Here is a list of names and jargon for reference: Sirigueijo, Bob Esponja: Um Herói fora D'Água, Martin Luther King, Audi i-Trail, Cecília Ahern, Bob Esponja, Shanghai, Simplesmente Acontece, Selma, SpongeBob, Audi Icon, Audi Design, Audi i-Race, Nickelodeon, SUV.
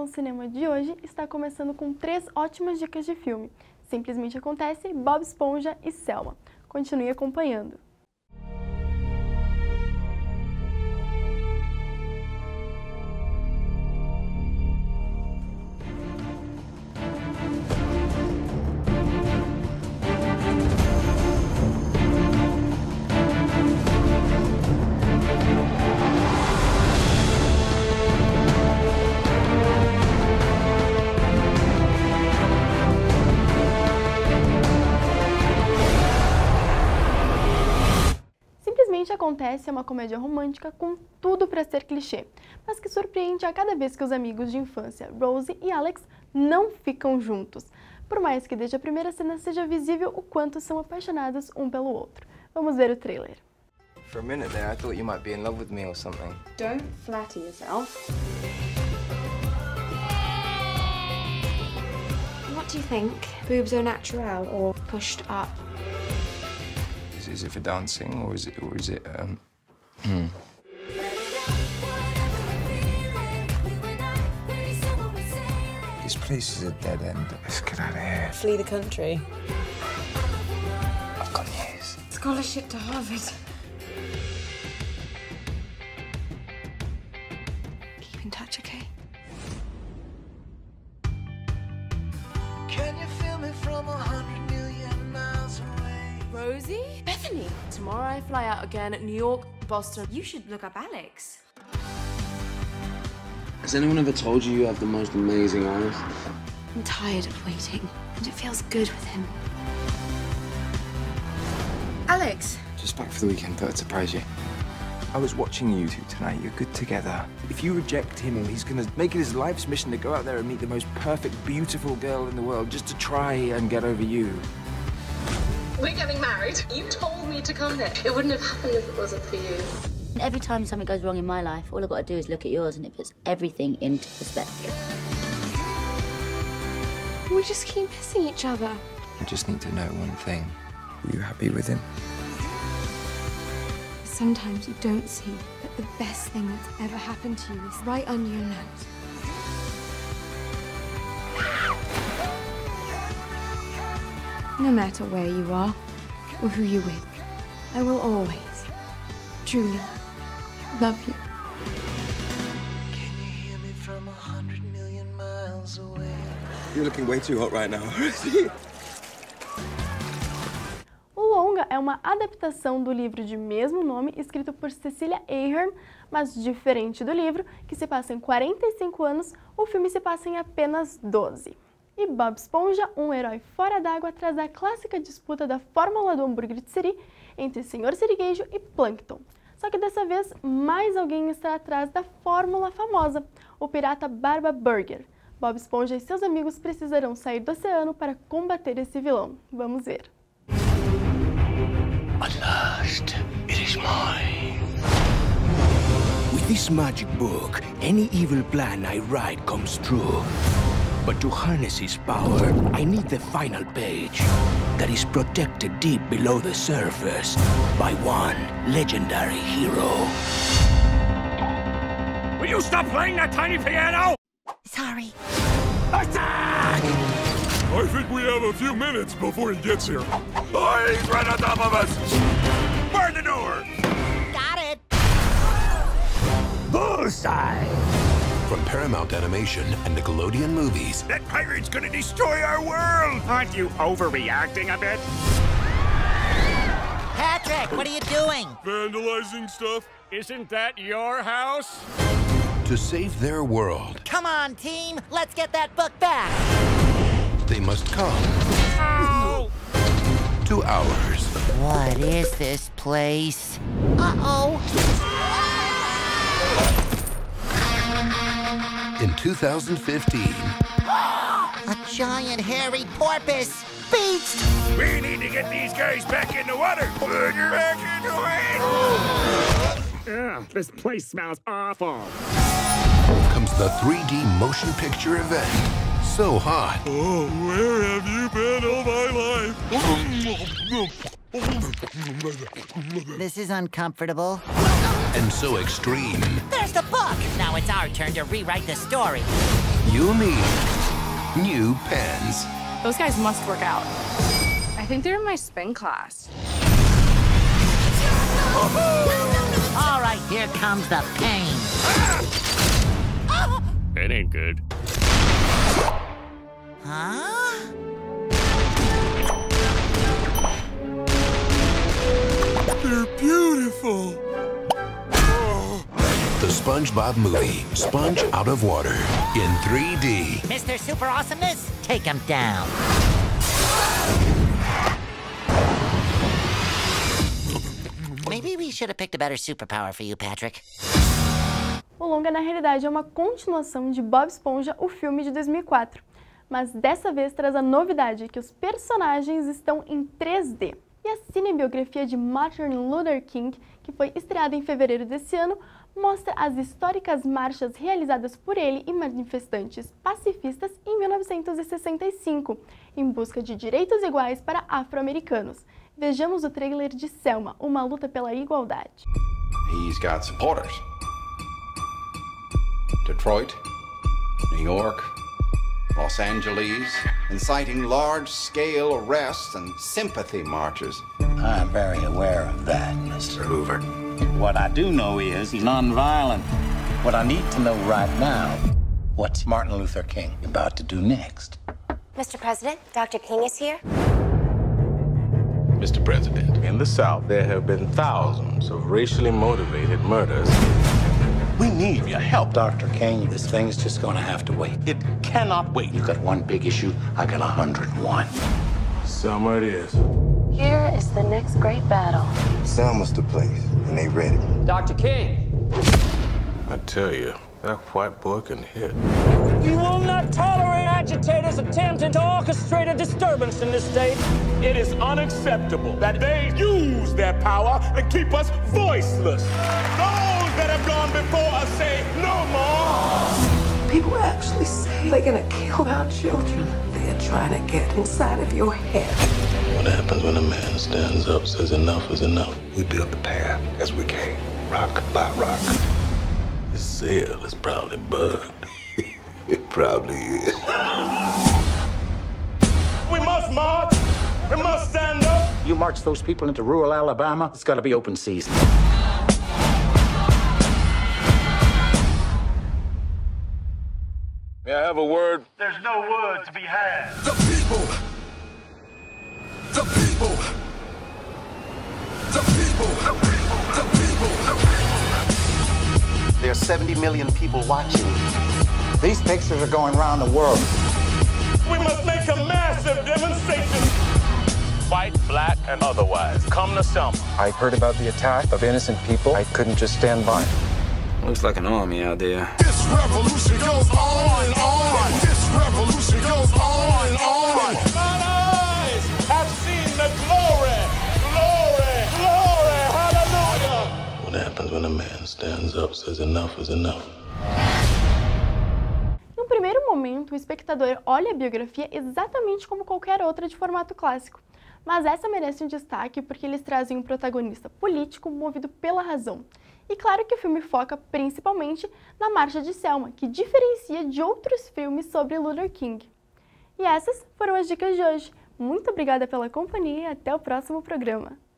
Revolução Cinema de hoje está começando com três ótimas dicas de filme. Simplesmente Acontece, Bob Esponja e Selma. Continue acompanhando. Simplesmente Acontece é uma comédia romântica com tudo para ser clichê, mas que surpreende a cada vez que os amigos de infância, Rose e Alex, não ficam juntos. Por mais que desde a primeira cena seja visível o quanto são apaixonados um pelo outro. Vamos ver o trailer. For a minute there, I thought you might be in love with me or something. Don't flatter yourself. What do you think? Boobs au naturel or pushed up? Is it for dancing or is it This place is a dead end. Let's get out of here. Flee the country. I've got news. Scholarship to Harvard. Keep in touch, okay? Can you feel me from 100 million miles away? Rosie? Tomorrow I fly out again at New York, Boston. You should look up Alex. Has anyone ever told you you have the most amazing eyes? I'm tired of waiting, and it feels good with him. Alex! Just back for the weekend, thought I'd surprise you. I was watching you two tonight, you're good together. If you reject him, he's gonna make it his life's mission to go out there and meet the most perfect, beautiful girl in the world just to try and get over you. We're getting married. You told me to come there. It wouldn't have happened if it wasn't for you. Every time something goes wrong in my life, all I've got to do is look at yours and it puts everything into perspective. We just keep missing each other. I just need to know one thing. Are you happy with him? Sometimes you don't see that the best thing that's ever happened to you is right under your nose. No matter where you are or who you're with, I will always truly love you. Can you hear me from 100 million miles away? You're looking way too hot right now. O longa é uma adaptação do livro de mesmo nome escrito por Cecília Ahern, mas diferente do livro, que se passa em 45 anos, o filme se passa em apenas 12. E Bob Esponja, um herói fora d'água, traz a clássica disputa da fórmula do hambúrguer de Siri entre o Sr. Sirigueijo e Plankton. Só que dessa vez, mais alguém está atrás da fórmula famosa, o pirata Barba Burger. Bob Esponja e seus amigos precisarão sair do oceano para combater esse vilão. Vamos ver. At last, it is mine. With this magic book, any evil plan I write comes true. But to harness his power, I need the final page that is protected deep below the surface by one legendary hero. Will you stop playing that tiny piano? Sorry. Attack! I think we have a few minutes before he gets here. Oh, he's right on top of us! Burn the door! Got it! Bullseye! From Paramount Animation and Nickelodeon Movies. That pirate's gonna destroy our world! Aren't you overreacting a bit? Patrick, what are you doing? Vandalizing stuff. Isn't that your house? To save their world. Come on, team! Let's get that book back! They must come. Ow! To ours. What is this place? Uh-oh! In 2015... A giant hairy porpoise beast! We need to get these guys back in the water! Back in the water! Ugh, this place smells awful! Comes the 3D motion picture event. So hot. Oh, where have you been all my life? This is uncomfortable. And so extreme. There's the book! Now it's our turn to rewrite the story. you'll need new pens. Those guys must work out. I think they're in my spin class. All right, here comes the pain. That ain't good. Huh? They're beautiful. Oh. The SpongeBob movie, Sponge Out of Water, in 3D. Mr. Super Awesomeness, take him down. Maybe we should have picked a better superpower for you, Patrick. O longa, na realidade, é uma continuação de Bob Esponja, o filme de 2004. Mas dessa vez traz a novidade que os personagens estão em 3D. E a cinebiografia de Martin Luther King, que foi estreada em fevereiro desse ano, mostra as históricas marchas realizadas por ele e manifestantes pacifistas em 1965, em busca de direitos iguais para afro-americanos. Vejamos o trailer de Selma, uma luta pela igualdade. He's got supporters. Detroit, New York, Los Angeles, inciting large-scale arrests and sympathy marches. I'm very aware of that, Mr. Hoover. What I do know is nonviolent. What I need to know right now, what's Martin Luther King about to do next? Mr. President, Dr. King is here. Mr. President, in the South, there have been thousands of racially motivated murders. We need your help, Dr. King. This thing's just gonna have to wait. It cannot wait. You got one big issue, I got 101. Selma it is. Here is the next great battle. Selma's the place, and they ready. Dr. King! I tell you, that white boy can hit. You will not tolerate agitators attempting to orchestrate a disturbance in this state. It is unacceptable that they use their power to keep us voiceless. That have gone before us say no more. People actually say they're gonna kill our children. They're trying to get inside of your head. What happens when a man stands up, says enough is enough? We built the path as we came, rock by rock. This cell is probably bugged. It probably is. We must march. We must stand up. You march those people into rural Alabama, it's gotta be open season. May I have a word? There's no word to be had. The people! The people! The people! The people! There are 70 million people watching. These pictures are going around the world. We must make a massive demonstration. White, black, and otherwise. Come to Selma. I heard about the attack of innocent people. I couldn't just stand by. Looks like an army out there. This revolution goes on and on. This revolution goes on and on. Mine eyes have seen the glory, glory, glory, hallelujah. What happens when a man stands up, says enough is enough? No primeiro momento, o espectador olha a biografia exatamente como qualquer outra de formato clássico. Mas essa merece um destaque porque eles trazem um protagonista político movido pela razão. E claro que o filme foca principalmente na Marcha de Selma, que diferencia de outros filmes sobre Luther King. E essas foram as dicas de hoje. Muito obrigada pela companhia e até o próximo programa.